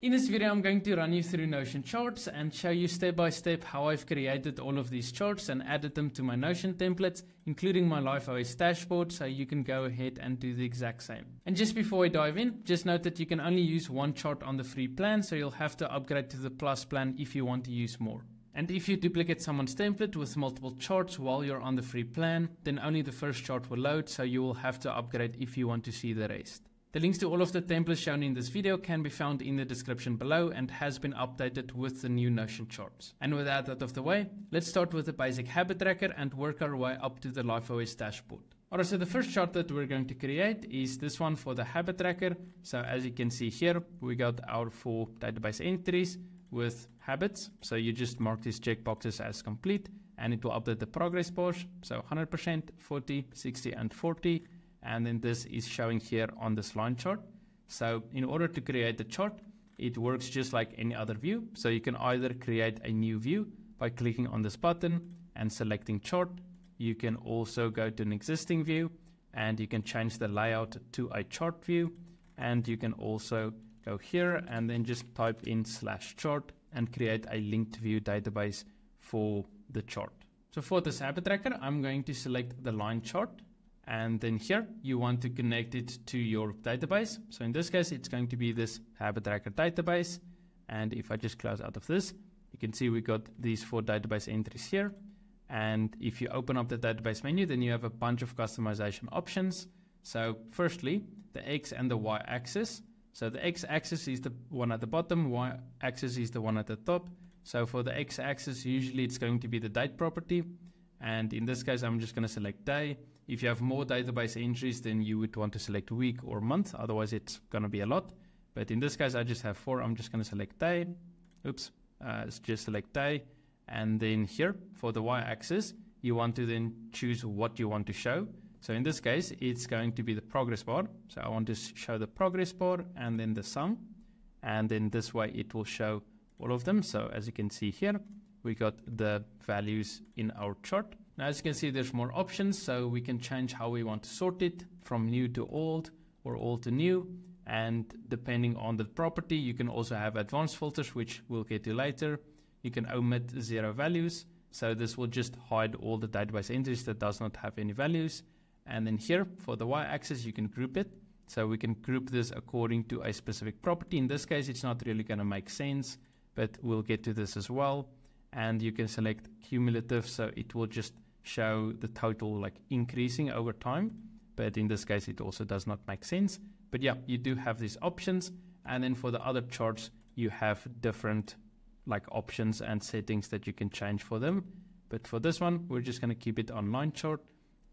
In this video, I'm going to run you through Notion charts and show you step by step how I've created all of these charts and added them to my Notion templates, including my Life OS dashboard, so you can go ahead and do the exact same. And just before I dive in, just note that you can only use one chart on the free plan, so you'll have to upgrade to the Plus plan if you want to use more. And if you duplicate someone's template with multiple charts while you're on the free plan, then only the first chart will load, so you will have to upgrade if you want to see the rest. The links to all of the templates shown in this video can be found in the description below and has been updated with the new Notion charts. And with that out of the way, let's start with the basic habit tracker and work our way up to the Life OS dashboard. Alright, so the first chart that we're going to create is this one for the habit tracker. So as you can see here, we got our 4 database entries with habits. So you just mark these checkboxes as complete and it will update the progress bars. So 100%, 40, 60 and 40. And then this is showing here on this line chart. So in order to create the chart, it works just like any other view. So you can either create a new view by clicking on this button and selecting chart. You can also go to an existing view and you can change the layout to a chart view. And you can also go here and then just type in /chart and create a linked view database for the chart. So for this habit tracker, I'm going to select the line chart. And then here you want to connect it to your database. So in this case, it's going to be this habit tracker database. And if I just close out of this, you can see we got these 4 database entries here. And if you open up the database menu, then you have a bunch of customization options. So firstly, the X and the Y axis. So the X axis is the one at the bottom, Y axis is the one at the top. So for the X axis, usually it's going to be the date property. And in this case, I'm just going to select day. If you have more database entries, then you would want to select week or month. Otherwise, it's going to be a lot. But in this case, I just have 4. I'm just going to select day. Just select day. And then here for the y-axis, you want to then choose what you want to show. So in this case, it's going to be the progress bar. So I want to show the progress bar and then the sum. And then this way it will show all of them. So as you can see here, we got the values in our chart. Now, as you can see, there's more options, so we can change how we want to sort it from new to old or old to new. And depending on the property, you can also have advanced filters, which we'll get to later. You can omit 0 values. So this will just hide all the database entries that does not have any values. And then here for the y-axis, you can group it. So we can group this according to a specific property. In this case, it's not really going to make sense, but we'll get to this as well. And you can select cumulative, so it will just show the total like increasing over time. But in this case, it also does not make sense. But yeah, you do have these options. And then for the other charts, you have different like options and settings that you can change for them. But for this one, we're just going to keep it on line chart.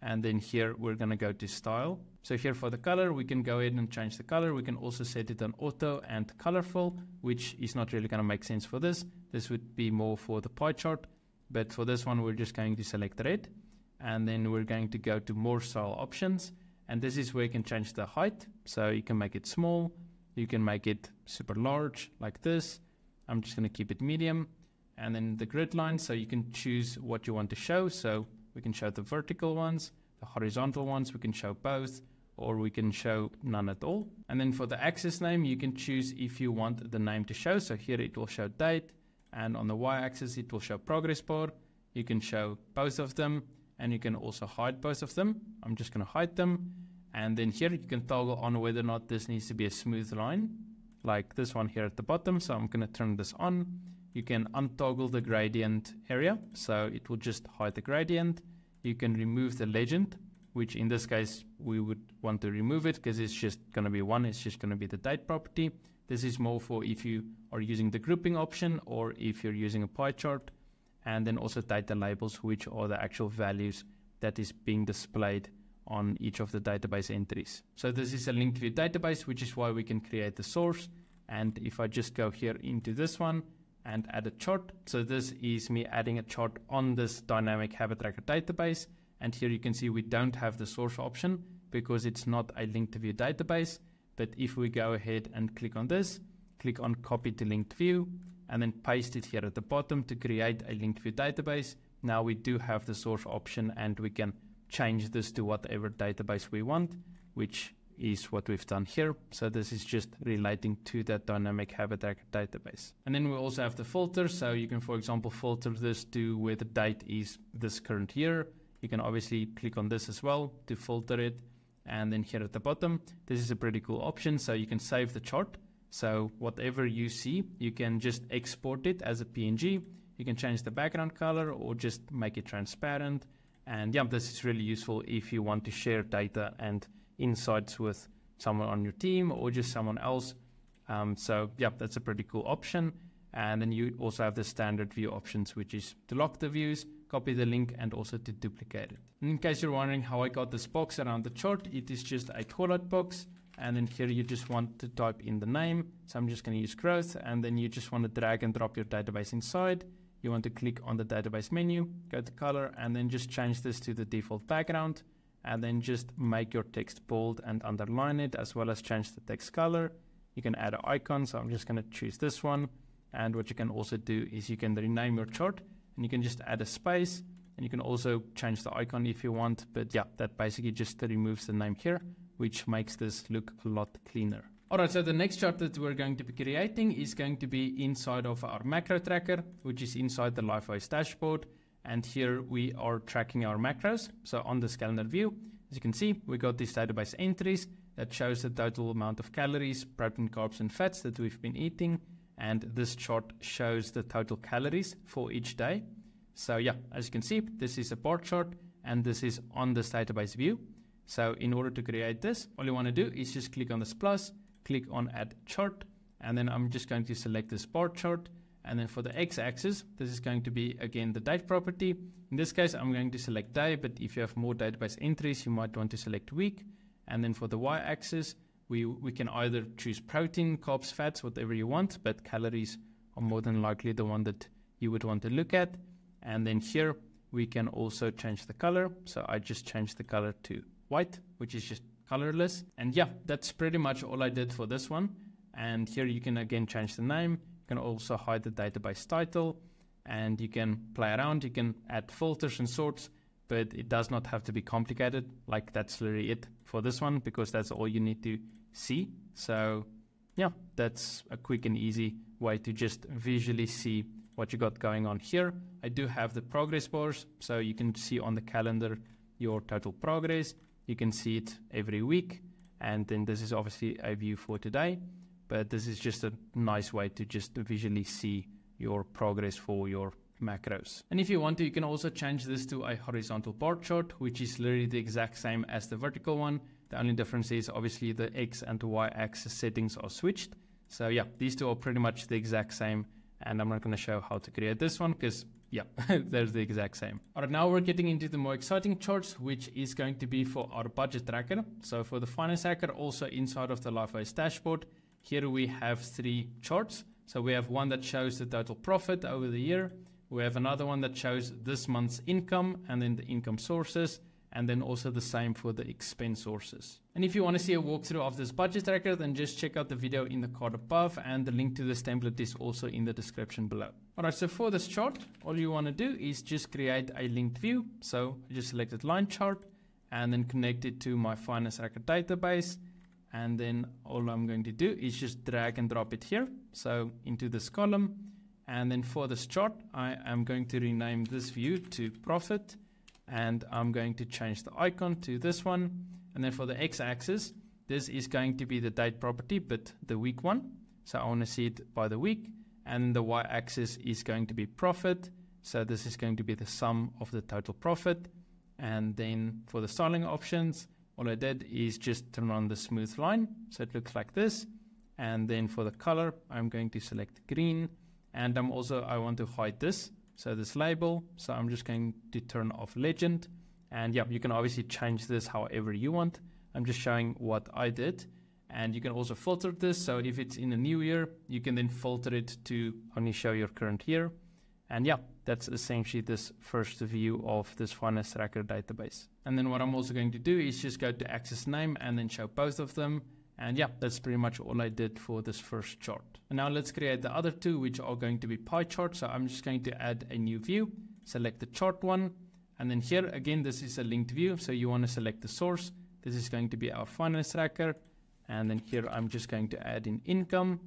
And then here, we're going to go to style. So here for the color, we can go ahead and change the color. We can also set it on auto and colorful, which is not really going to make sense for this. This would be more for the pie chart. But for this one, we're just going to select red. And then we're going to go to more style options. And this is where you can change the height. So you can make it small. You can make it super large like this. I'm just going to keep it medium. And then the grid line. So you can choose what you want to show. So we can show the vertical ones, the horizontal ones. We can show both, or we can show none at all. And then for the axis name, you can choose if you want the name to show. So here it will show date. And on the y-axis, it will show progress bar. You can show both of them, and you can also hide both of them. I'm just going to hide them. And then here you can toggle on whether or not this needs to be a smooth line, like this one here at the bottom. So I'm going to turn this on. You can untoggle the gradient area, so it will just hide the gradient. You can remove the legend, which in this case, we would want to remove it because it's just going to be one. It's just going to be the date property. This is more for if you are using the grouping option or if you're using a pie chart, and then also data labels, which are the actual values that is being displayed on each of the database entries. So this is a linked view database, which is why we can create the source. And if I just go here into this one and add a chart. So this is me adding a chart on this dynamic habit tracker database. And here you can see we don't have the source option because it's not a linked view database. But if we go ahead and click on this, click on copy to linked view, and then paste it here at the bottom to create a linked view database. Now we do have the source option and we can change this to whatever database we want, which is what we've done here. So this is just relating to that dynamic habitat database. And then we also have the filter. So you can, for example, filter this to where the date is this current year. You can obviously click on this as well to filter it. And then here at the bottom, this is a pretty cool option. So you can save the chart. So whatever you see, you can just export it as a PNG. You can change the background color or just make it transparent. And yeah, this is really useful if you want to share data and insights with someone on your team or just someone else. So yeah, that's a pretty cool option. And then you also have the standard view options, which is to lock the views, copy the link, and also to duplicate it. And in case you're wondering how I got this box around the chart, it is just a callout box. And then here you just want to type in the name. So I'm just going to use growth, and then you just want to drag and drop your database inside. You want to click on the database menu, go to color, and then just change this to the default background, and then just make your text bold and underline it, as well as change the text color. You can add an icon, so I'm just going to choose this one. And what you can also do is you can rename your chart, and you can just add a space, and you can also change the icon if you want. But yeah, that basically just removes the name here, which makes this look a lot cleaner. All right, so the next chart that we're going to be creating is going to be inside of our macro tracker, which is inside the Life OS Dashboard. And here we are tracking our macros. So on this calendar view, as you can see, we got these database entries that shows the total amount of calories, protein, carbs, and fats that we've been eating. And this chart shows the total calories for each day. So yeah, as you can see, this is a bar chart, and this is on this database view. So in order to create this, all you want to do is just click on this plus, click on add chart, and then I'm just going to select this bar chart. And then for the x-axis, this is going to be, again, the date property. In this case, I'm going to select day, but if you have more database entries, you might want to select week. And then for the y-axis, we can either choose protein, carbs, fats, whatever you want, but calories are more than likely the one that you would want to look at. And then here, we can also change the color. So I just changed the color to white, which is just colorless. And yeah, that's pretty much all I did for this one. And here you can, again, change the name. You can also hide the database title, and you can play around. You can add filters and sorts, but it does not have to be complicated. Like, that's literally it for this one, because that's all you need to see. So yeah, that's a quick and easy way to just visually see what you got going on here. I do have the progress bars, so you can see on the calendar your total progress. You can see it every week, and then this is obviously a view for today. But this is just a nice way to just visually see your progress for your macros. And if you want to, you can also change this to a horizontal bar chart, which is literally the exact same as the vertical one. The only difference is obviously the X and the Y axis settings are switched. So yeah, these two are pretty much the exact same. And I'm not going to show how to create this one because yeah, they're the exact same. All right, now we're getting into the more exciting charts, which is going to be for our budget tracker. So for the Finance Tracker, also inside of the Life OS Dashboard, here we have three charts. So we have one that shows the total profit over the year. We have another one that shows this month's income, and then the income sources, and then also the same for the expense sources. And if you want to see a walkthrough of this budget tracker, then just check out the video in the card above, and the link to this template is also in the description below. All right, so for this chart, all you want to do is just create a linked view. So I just selected line chart and then connect it to my Finance Tracker database. And then all I'm going to do is just drag and drop it here, so into this column. And then for this chart, I am going to rename this view to profit, and I'm going to change the icon to this one. And then for the x-axis, this is going to be the date property, but the week one. So I want to see it by the week. And the y-axis is going to be profit. So this is going to be the sum of the total profit. And then for the styling options, all I did is just turn on the smooth line, so it looks like this. And then for the color, I'm going to select green. And I want to hide this, so this label. So I'm just going to turn off legend. And yeah, you can obviously change this however you want. I'm just showing what I did. And you can also filter this. So if it's in a new year, you can then filter it to only show your current year. And yeah, that's essentially this first view of this Finance Tracker database. And then what I'm also going to do is just go to access name and then show both of them. And yeah, that's pretty much all I did for this first chart. And now let's create the other two, which are going to be pie charts. So I'm just going to add a new view, select the chart one. And then here, again, this is a linked view. So you want to select the source, This is going to be our finance tracker. And then here I'm just going to add in income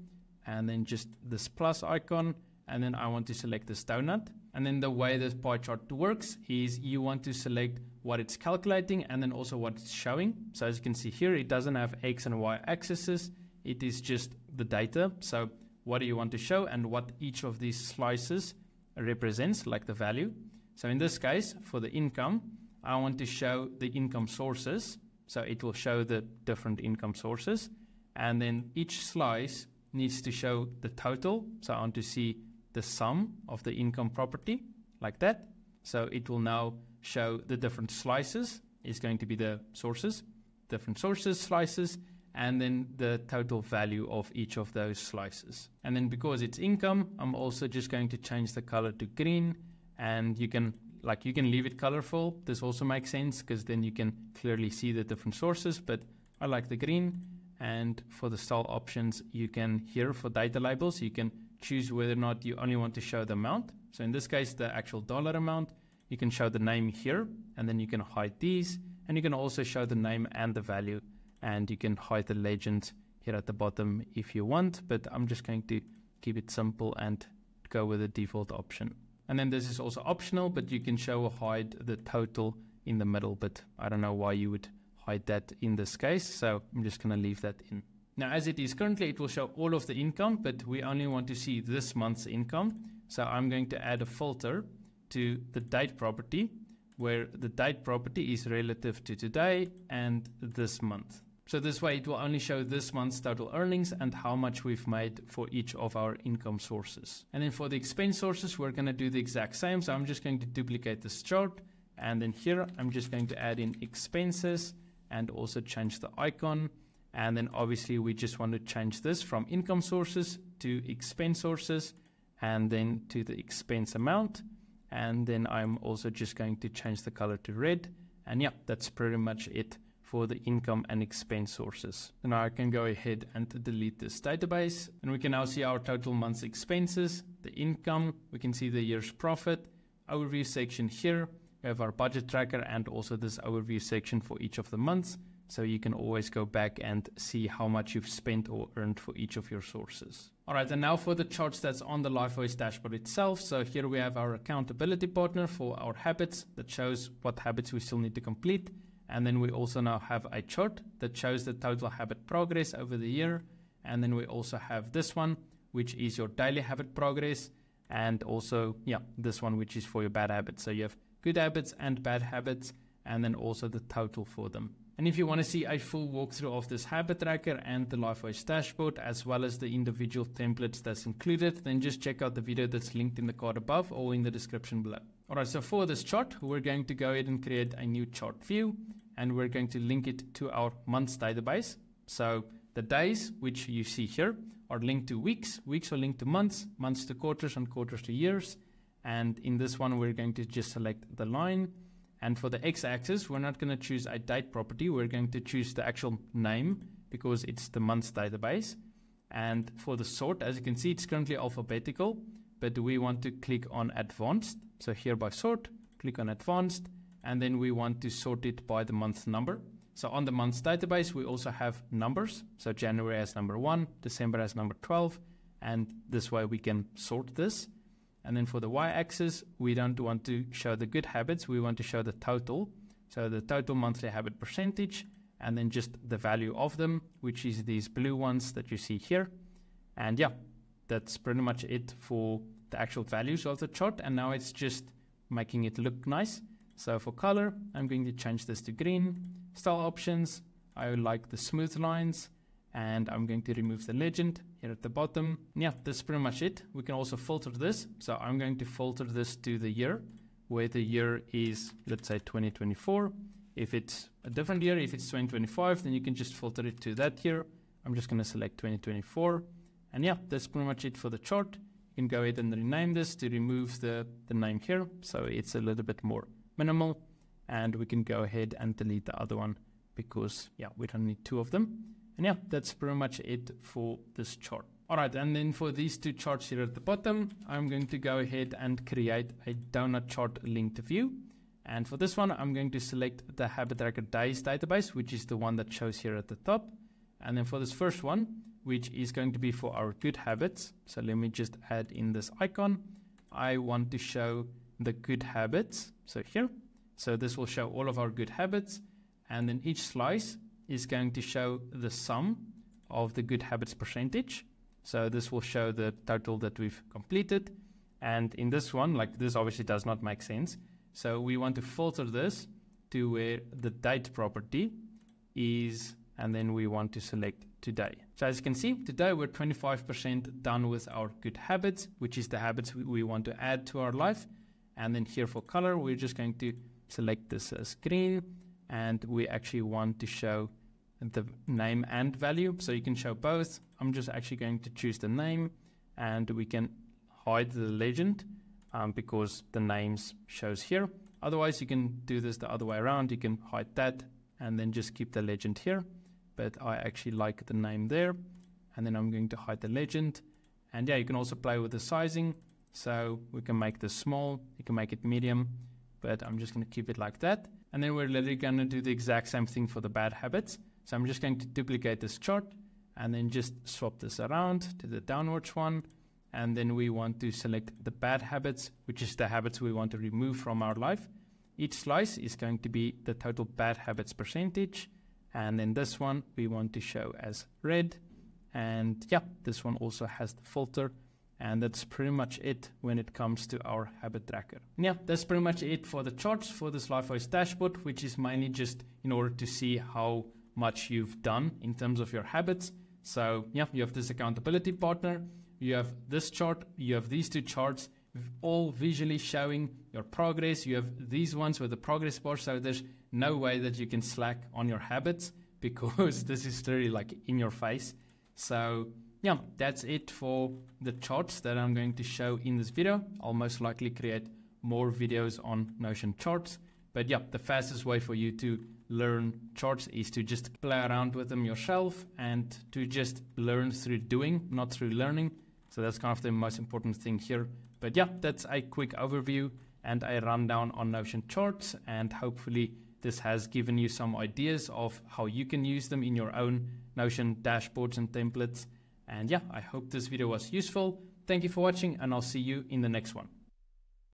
and then just this plus icon. And then I want to select this donut. And then the way this pie chart works is you want to select what it's calculating and then also what it's showing. So as you can see here, it doesn't have X and Y axes. It is just the data. So what do you want to show and what each of these slices represents, like the value. So in this case, for the income, I want to show the income sources. So it will show the different income sources. And then each slice needs to show the total. So I want to see the sum of the income property, like that. So it will now show the different slices. It's going to be the sources, different sources, slices, and then the total value of each of those slices. And then because it's income, I'm also just going to change the color to green, and you can leave it colorful. This also makes sense because then you can clearly see the different sources, but I like the green. And for the style options, you can here for data labels, you can choose whether or not you only want to show the amount. So in this case, the actual dollar amount, you can show the name here, and then you can hide these, and you can also show the name and the value, and you can hide the legend here at the bottom if you want, but I'm just going to keep it simple and go with the default option. And then this is also optional, but you can show or hide the total in the middle, but I don't know why you would hide that in this case, so I'm just going to leave that in. Now, as it is currently, it will show all of the income, but we only want to see this month's income. So I'm going to add a filter to the date property, where the date property is relative to today and this month. So this way it will only show this month's total earnings and how much we've made for each of our income sources. And then for the expense sources, we're going to do the exact same. So I'm just going to duplicate this chart. And then here, I'm just going to add in expenses and also change the icon. And then obviously we just want to change this from income sources to expense sources and then to the expense amount. And then I'm also just going to change the color to red. And yeah, that's pretty much it for the income and expense sources. And now I can go ahead and delete this database. And we can now see our total month's expenses, the income, we can see the year's profit, overview section here. We have our budget tracker and also this overview section for each of the months. So you can always go back and see how much you've spent or earned for each of your sources. All right, and now for the charts that's on the Life OS dashboard itself. So here we have our accountability partner for our habits that shows what habits we still need to complete. And then we also now have a chart that shows the total habit progress over the year. And then we also have this one, which is your daily habit progress. And also, yeah, this one, which is for your bad habits. So you have good habits and bad habits, and then also the total for them. And if you want to see a full walkthrough of this habit tracker and the Life OS dashboard, as well as the individual templates that's included, then just check out the video that's linked in the card above or in the description below. All right, so for this chart, we're going to go ahead and create a new chart view, and we're going to link it to our months database. So the days, which you see here, are linked to weeks. Weeks are linked to months, months to quarters, and quarters to years. And in this one, we're going to just select the line. And for the x-axis, we're not going to choose a date property. We're going to choose the actual name because it's the month's database. And for the sort, as you can see, it's currently alphabetical, but we want to click on advanced. So here by sort, click on advanced, and then we want to sort it by the month number. So on the month's database, we also have numbers. So January has number 1, December has number 12, and this way we can sort this. And then for the y-axis, we don't want to show the good habits. We want to show the total. So the total monthly habit percentage, and then just the value of them, which is these blue ones that you see here. And yeah, that's pretty much it for the actual values of the chart. And now it's just making it look nice. So for color, I'm going to change this to green. Style options, I like the smooth lines. And I'm going to remove the legend here at the bottom. Yeah, that's pretty much it. We can also filter this. So I'm going to filter this to the year, where the year is, let's say 2024. If it's a different year, if it's 2025, then you can just filter it to that year. I'm just going to select 2024. And yeah, that's pretty much it for the chart. You can go ahead and rename this to remove the name here. So it's a little bit more minimal. And we can go ahead and delete the other one because, yeah, we don't need two of them. And yeah, that's pretty much it for this chart. All right, and then for these two charts here at the bottom, I'm going to go ahead and create a donut chart linked view. And for this one, I'm going to select the Habit Tracker Dice database, which is the one that shows here at the top. And then for this first one, which is going to be for our good habits. So let me just add in this icon. I want to show the good habits. So here, so this will show all of our good habits. And then each slice is going to show the sum of the good habits percentage. So this will show the total that we've completed. And in this one, like this obviously does not make sense. So we want to filter this to where the date property is, and then we want to select today. So as you can see, today we're 25% done with our good habits, which is the habits we want to add to our life. And then here for color, we're just going to select this as green, and we actually want to show the name and value. So you can show both. I'm just actually going to choose the name, and we can hide the legend because the names shows here. Otherwise, you can do this the other way around. You can hide that and then just keep the legend here. But I actually like the name there. And then I'm going to hide the legend. And yeah, you can also play with the sizing. So we can make this small, you can make it medium, but I'm just going to keep it like that. And then we're literally going to do the exact same thing for the bad habits. So I'm just going to duplicate this chart and then just swap this around to the downwards one. And then we want to select the bad habits, which is the habits we want to remove from our life. Each slice is going to be the total bad habits percentage. And then this one we want to show as red. And yeah, this one also has the filter. And that's pretty much it when it comes to our habit tracker. And yeah, that's pretty much it for the charts for this Life OS dashboard, which is mainly just in order to see how much you've done in terms of your habits. So yeah, you have this accountability partner, you have this chart, you have these two charts, all visually showing your progress. You have these ones with the progress bar. So there's no way that you can slack on your habits because this is really like in your face. So yeah, that's it for the charts that I'm going to show in this video. I'll most likely create more videos on Notion charts. But yeah, the fastest way for you to learn charts is to just play around with them yourself and to just learn through doing, not through learning. So that's kind of the most important thing here. But yeah, that's a quick overview and a rundown on Notion charts. And hopefully this has given you some ideas of how you can use them in your own Notion dashboards and templates. And yeah, I hope this video was useful. Thank you for watching, and I'll see you in the next one.